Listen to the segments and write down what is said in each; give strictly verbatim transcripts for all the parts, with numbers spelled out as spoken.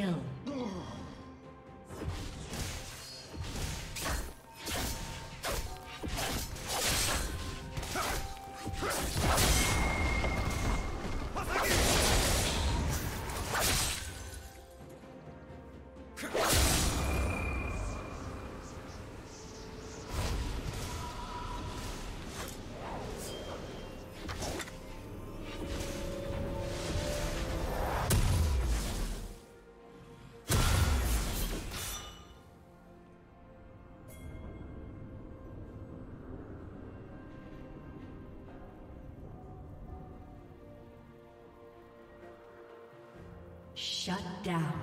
kill. Shut down.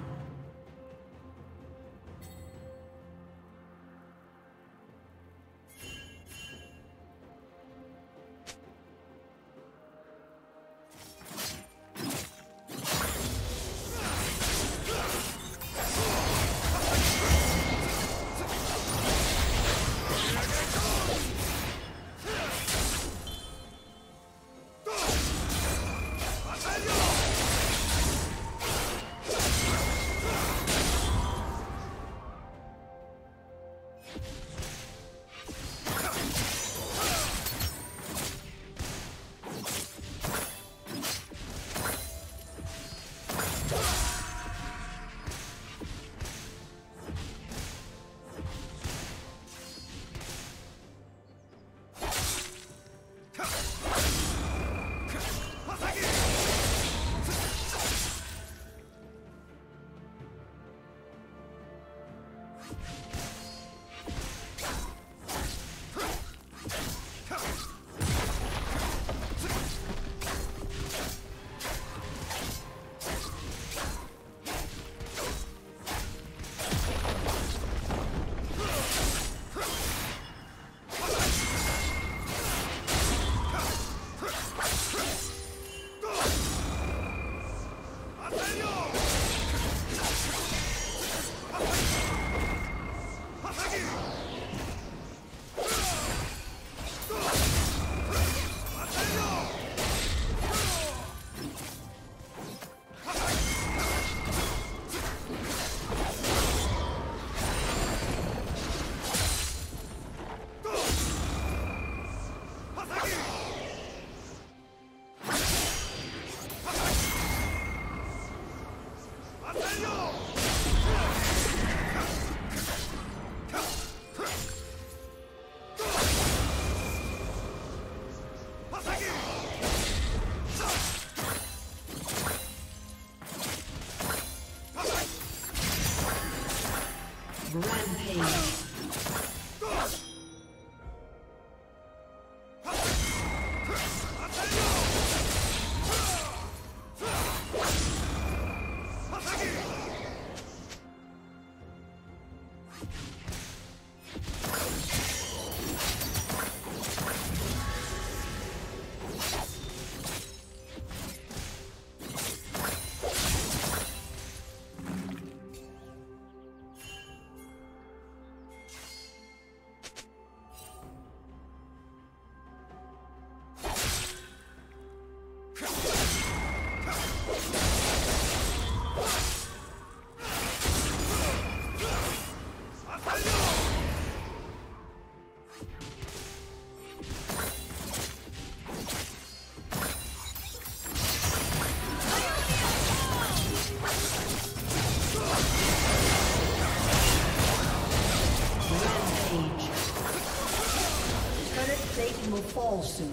Fall soon.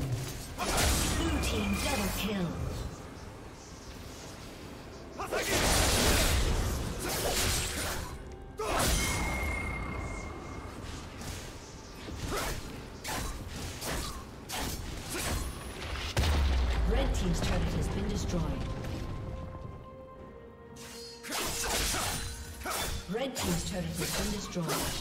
Blue team double kill. Red team's turret has been destroyed. Red team's turret has been destroyed.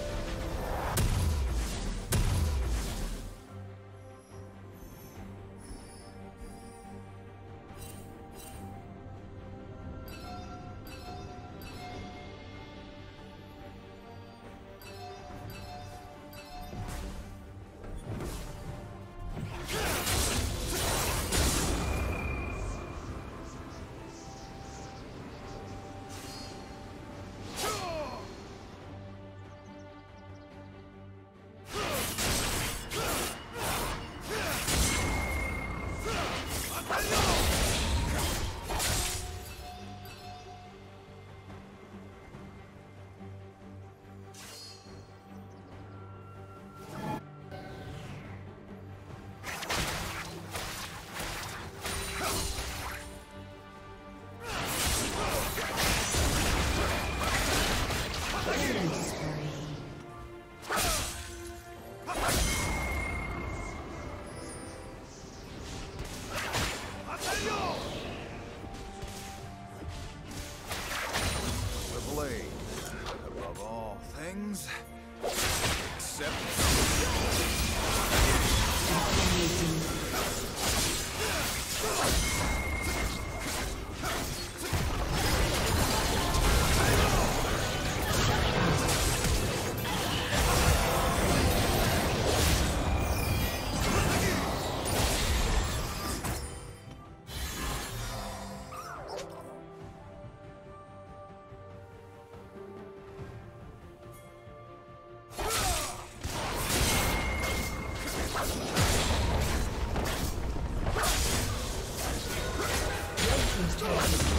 Let's go.